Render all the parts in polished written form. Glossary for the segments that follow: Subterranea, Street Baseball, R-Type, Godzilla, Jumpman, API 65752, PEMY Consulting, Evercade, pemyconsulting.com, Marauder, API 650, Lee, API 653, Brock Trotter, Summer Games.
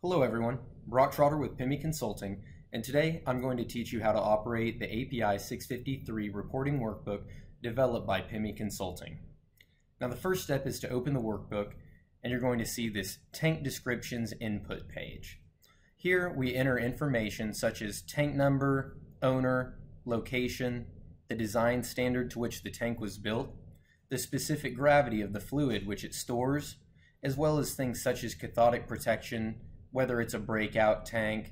Hello everyone, Brock Trotter with PEMY Consulting, and today I'm going to teach you how to operate the API 653 reporting workbook developed by PEMY Consulting. Now the first step is to open the workbook, and you're going to see this tank descriptions input page. Here we enter information such as tank number, owner, location, the design standard to which the tank was built, the specific gravity of the fluid which it stores, as well as things such as cathodic protection, whether it's a breakout tank,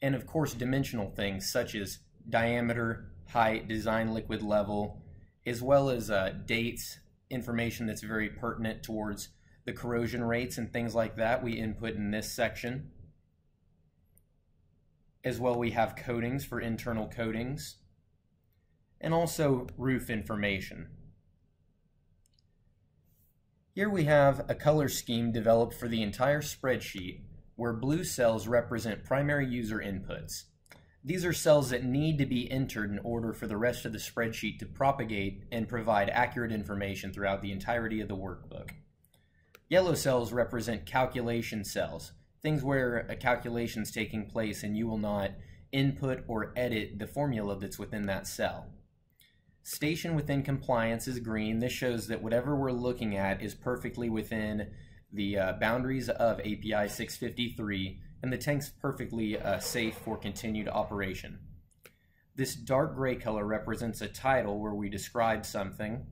and of course dimensional things such as diameter, height, design liquid level, as well as dates, information that's very pertinent towards the corrosion rates and things like that we input in this section. As well, we have coatings for internal coatings, and also roof information. Here we have a color scheme developed for the entire spreadsheet, where blue cells represent primary user inputs. These are cells that need to be entered in order for the rest of the spreadsheet to propagate and provide accurate information throughout the entirety of the workbook. Yellow cells represent calculation cells, things where a calculation is taking place and you will not input or edit the formula that's within that cell. Station within compliance is green. This shows that whatever we're looking at is perfectly within the boundaries of API 653, and the tank's perfectly safe for continued operation. This dark gray color represents a title where we describe something.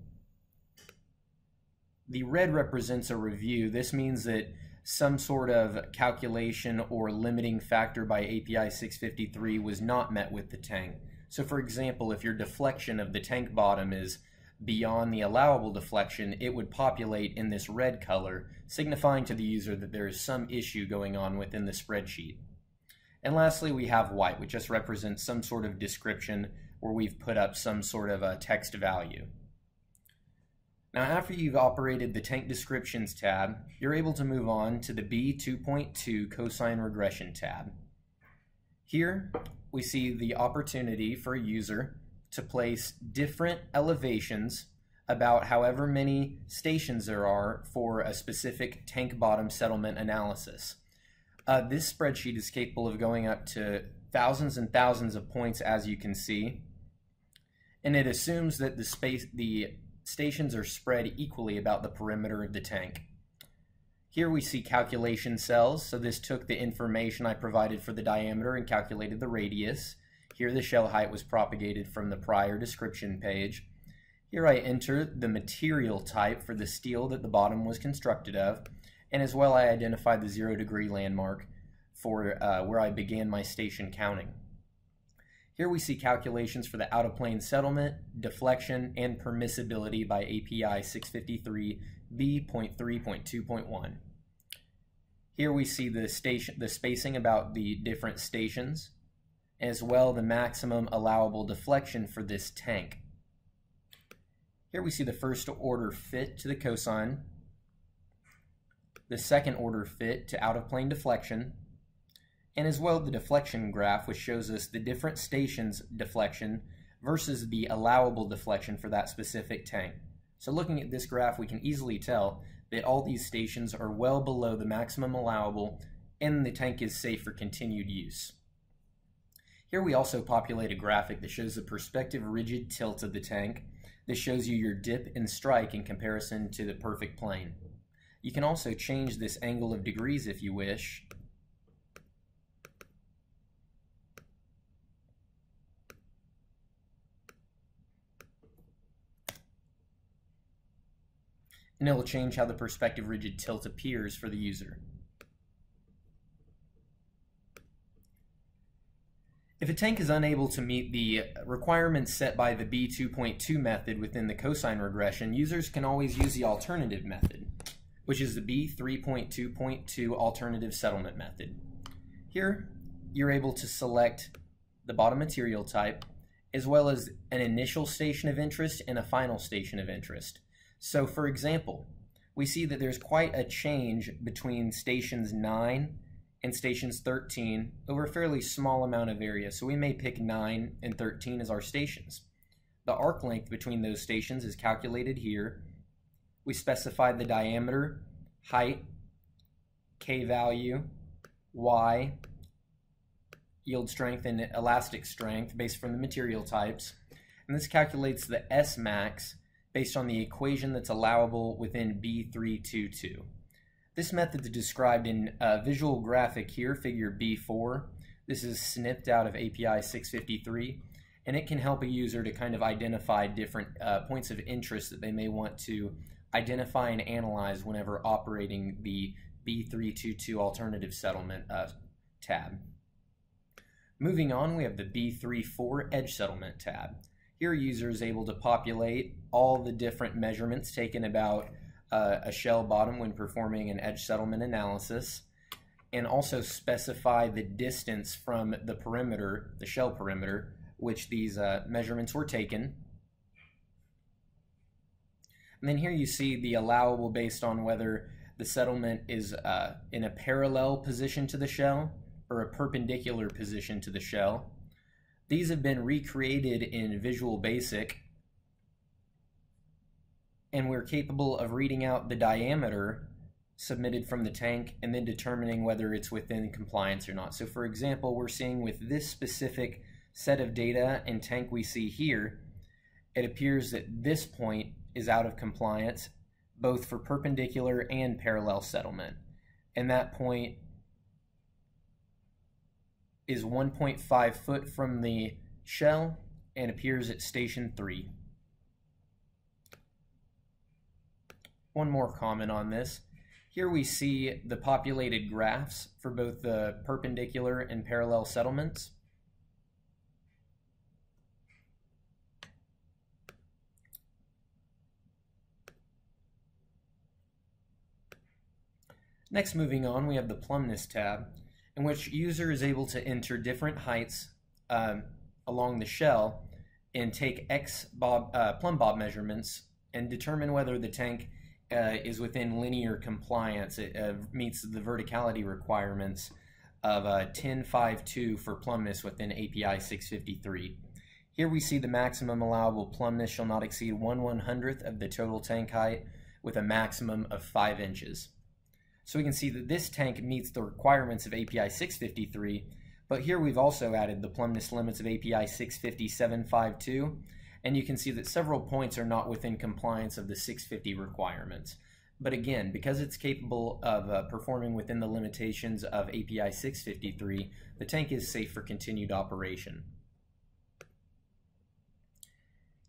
The red represents a review. This means that some sort of calculation or limiting factor by API 653 was not met with the tank. So for example, if your deflection of the tank bottom is beyond the allowable deflection, it would populate in this red color, signifying to the user that there is some issue going on within the spreadsheet. And lastly, we have white, which just represents some sort of description where we've put up some sort of a text value. Now, after you've operated the tank descriptions tab, you're able to move on to the B2.2 cosine regression tab. Here we see the opportunity for a user to place different elevations about however many stations there are for a specific tank bottom settlement analysis. This spreadsheet is capable of going up to thousands and thousands of points, as you can see, and it assumes that the stations are spread equally about the perimeter of the tank. Here we see calculation cells, so this took the information I provided for the diameter and calculated the radius. Here the shell height was propagated from the prior description page. Here I enter the material type for the steel that the bottom was constructed of, and as well I identified the 0 degree landmark for where I began my station counting. Here we see calculations for the out-of-plane settlement, deflection, and permissibility by API 653 B.3.2.1. Here we see the spacing about the different stations, as well the maximum allowable deflection for this tank. Here we see the first order fit to the cosine, the second order fit to out-of-plane deflection, and as well the deflection graph, which shows us the different stations' deflection versus the allowable deflection for that specific tank. So looking at this graph, we can easily tell that all these stations are well below the maximum allowable and the tank is safe for continued use. Here we also populate a graphic that shows the perspective rigid tilt of the tank. This shows you your dip and strike in comparison to the perfect plane. You can also change this angle of degrees if you wish. And it will change how the perspective rigid tilt appears for the user. If a tank is unable to meet the requirements set by the B2.2 method within the cosine regression, users can always use the alternative method, which is the B3.2.2 alternative settlement method. Here, you're able to select the bottom material type, as well as an initial station of interest and a final station of interest. So for example, we see that there's quite a change between stations 9 and stations 13 over a fairly small amount of area, so we may pick 9 and 13 as our stations. The arc length between those stations is calculated here. We specify the diameter, height, K value, Y, yield strength and elastic strength based from the material types. And this calculates the S max based on the equation that's allowable within B322. This method is described in a visual graphic here, figure B4. This is snipped out of API 653, and it can help a user to kind of identify different points of interest that they may want to identify and analyze whenever operating the B322 alternative settlement tab. Moving on, we have the B34 edge settlement tab. Here a user is able to populate all the different measurements taken about a shell bottom when performing an edge settlement analysis, and also specify the distance from the perimeter, the shell perimeter, which these measurements were taken. And then here you see the allowable based on whether the settlement is in a parallel position to the shell or a perpendicular position to the shell. These have been recreated in Visual Basic, and we're capable of reading out the diameter submitted from the tank and then determining whether it's within compliance or not. So for example, we're seeing with this specific set of data and tank we see here, it appears that this point is out of compliance both for perpendicular and parallel settlement. And that point is 1.5 foot from the shell and appears at station 3. One more comment on this. Here we see the populated graphs for both the perpendicular and parallel settlements. Next, moving on, we have the Plumbness tab, in which user is able to enter different heights along the shell and take plumb bob measurements and determine whether the tank is within linear compliance. It meets the verticality requirements of 10.5.2 for plumbness within API 653. Here we see the maximum allowable plumbness shall not exceed 1/100th of the total tank height with a maximum of 5 inches. So we can see that this tank meets the requirements of API 653, but here we've also added the plumbness limits of API 65752. And you can see that several points are not within compliance of the 650 requirements. But again, because it's capable of performing within the limitations of API 653, the tank is safe for continued operation.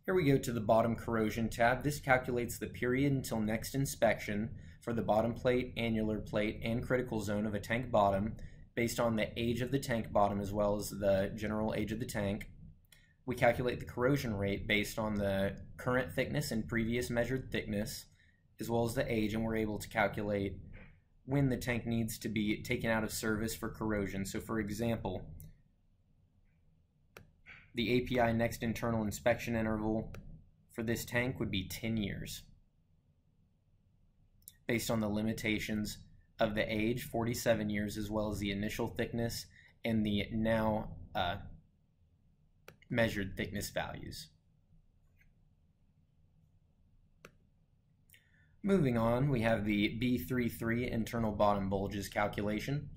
Here we go to the bottom corrosion tab. This calculates the period until next inspection for the bottom plate, annular plate, and critical zone of a tank bottom based on the age of the tank bottom as well as the general age of the tank. We calculate the corrosion rate based on the current thickness and previous measured thickness, as well as the age, and we're able to calculate when the tank needs to be taken out of service for corrosion. So for example, the API next internal inspection interval for this tank would be 10 years, based on the limitations of the age, 47 years, as well as the initial thickness and the now measured thickness values. Moving on, we have the B33 internal bottom bulges calculation.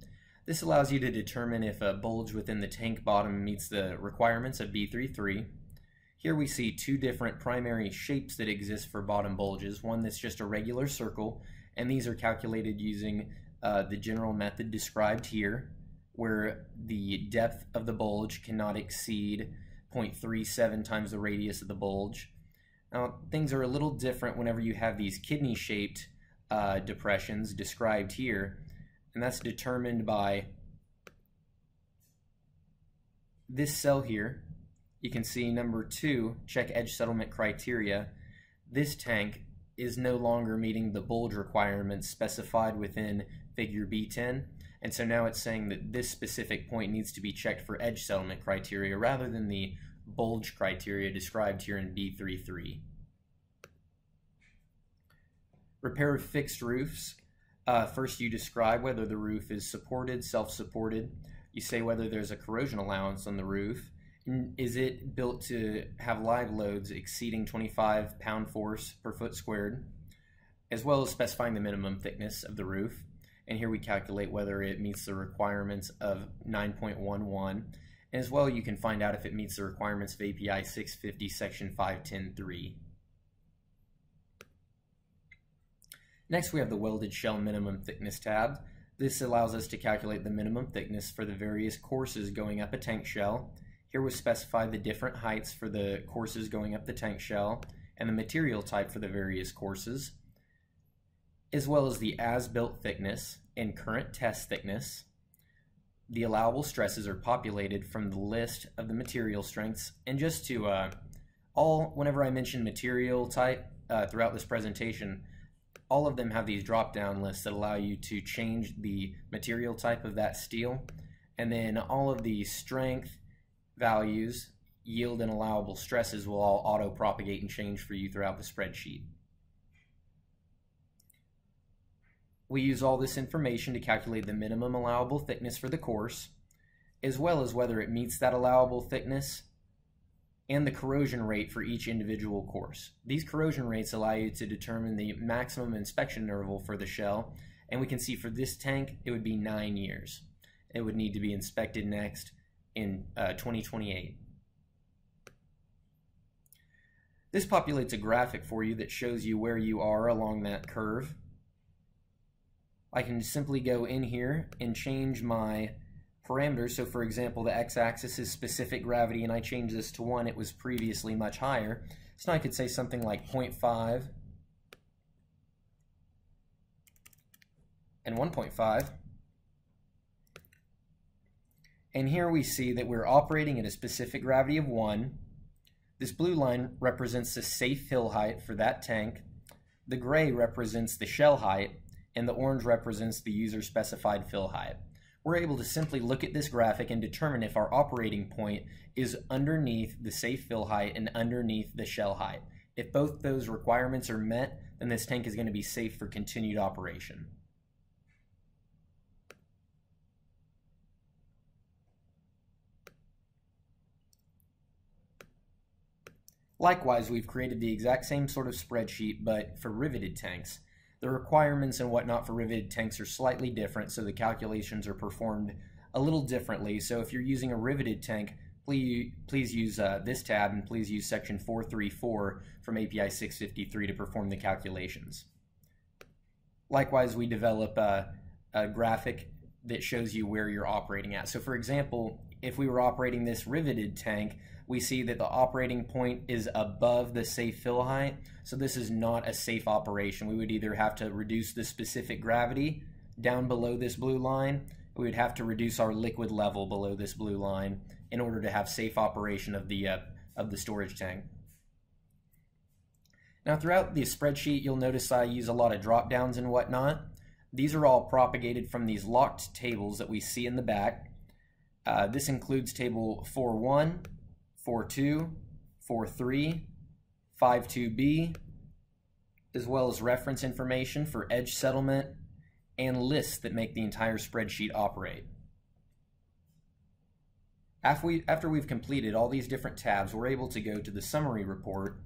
This allows you to determine if a bulge within the tank bottom meets the requirements of B33. Here we see two different primary shapes that exist for bottom bulges, one that's just a regular circle, and these are calculated using the general method described here, where the depth of the bulge cannot exceed 0.37 times the radius of the bulge. Now, things are a little different whenever you have these kidney-shaped depressions described here, and that's determined by this cell here. You can see number 2, check edge settlement criteria. This tank is no longer meeting the bulge requirements specified within figure B10. And so now it's saying that this specific point needs to be checked for edge settlement criteria rather than the bulge criteria described here in B33. Repair of fixed roofs. First you describe whether the roof is supported, self-supported. You say whether there's a corrosion allowance on the roof. Is it built to have live loads exceeding 25 pound force per foot squared, as well as specifying the minimum thickness of the roof. and here we calculate whether it meets the requirements of 9.11. As well, you can find out if it meets the requirements of API 650 section 510.3. Next, we have the welded shell minimum thickness tab. This allows us to calculate the minimum thickness for the various courses going up a tank shell. Here we specify the different heights for the courses going up the tank shell and the material type for the various courses, as well as the as-built thickness and current test thickness. The allowable stresses are populated from the list of the material strengths. And just to whenever I mention material type throughout this presentation, all of them have these drop-down lists that allow you to change the material type of that steel, and then all of the strength values, yield, and allowable stresses will all auto-propagate and change for you throughout the spreadsheet. We use all this information to calculate the minimum allowable thickness for the course, as well as whether it meets that allowable thickness and the corrosion rate for each individual course. These corrosion rates allow you to determine the maximum inspection interval for the shell, and we can see for this tank it would be 9 years. It would need to be inspected next in 2028. This populates a graphic for you that shows you where you are along that curve. I can simply go in here and change my parameters. So for example, the x-axis is specific gravity, and I change this to 1. It was previously much higher. So now I could say something like 0.5 and 1.5. And here we see that we're operating at a specific gravity of 1. This blue line represents the safe hill height for that tank. The gray represents the shell height, and the orange represents the user-specified fill height. We're able to simply look at this graphic and determine if our operating point is underneath the safe fill height and underneath the shell height. If both those requirements are met, then this tank is going to be safe for continued operation. Likewise, we've created the exact same sort of spreadsheet, but for riveted tanks. The requirements and whatnot for riveted tanks are slightly different, so the calculations are performed a little differently. So if you're using a riveted tank, please use this tab, and please use section 434 from API 653 to perform the calculations. Likewise, we develop a graphic that shows you where you're operating at. So for example, if we were operating this riveted tank, we see that the operating point is above the safe fill height, so this is not a safe operation. We would either have to reduce the specific gravity down below this blue line, or we would have to reduce our liquid level below this blue line in order to have safe operation of the storage tank. Now throughout the spreadsheet, you'll notice I use a lot of drop downs and whatnot. These are all propagated from these locked tables that we see in the back. This includes table 4.1, 4.2, 4.3, 5.2b, as well as reference information for edge settlement and lists that make the entire spreadsheet operate. After we've completed all these different tabs, we're able to go to the summary report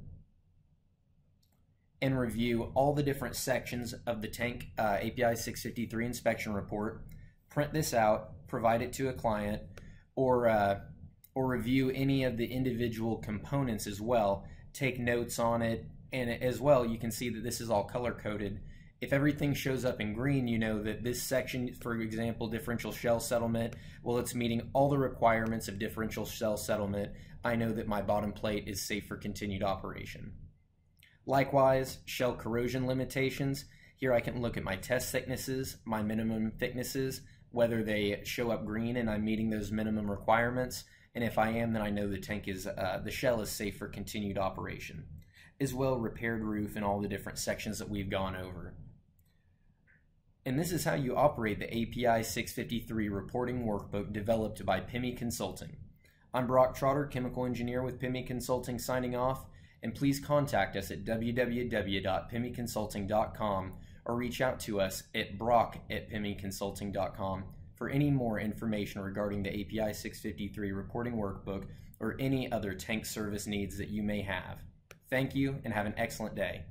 and review all the different sections of the tank API 653 inspection report, print this out, provide it to a client, or review any of the individual components as well, take notes on it, and as well you can see that this is all color-coded. If everything shows up in green, you know that this section, for example, differential shell settlement, well, it's meeting all the requirements of differential shell settlement. I know that my bottom plate is safe for continued operation. Likewise, shell corrosion limitations. Here I can look at my test thicknesses, my minimum thicknesses, whether they show up green and I'm meeting those minimum requirements, and if I am, then I know the tank is, the shell is safe for continued operation. As well, repaired roof and all the different sections that we've gone over. And this is how you operate the API 653 reporting workbook developed by PEMY Consulting. I'm Brock Trotter, chemical engineer with PEMY Consulting, signing off. And please contact us at www.pemyconsulting.com or reach out to us at brock@pemyconsulting.com for any more information regarding the API 653 reporting workbook or any other tank service needs that you may have. Thank you and have an excellent day.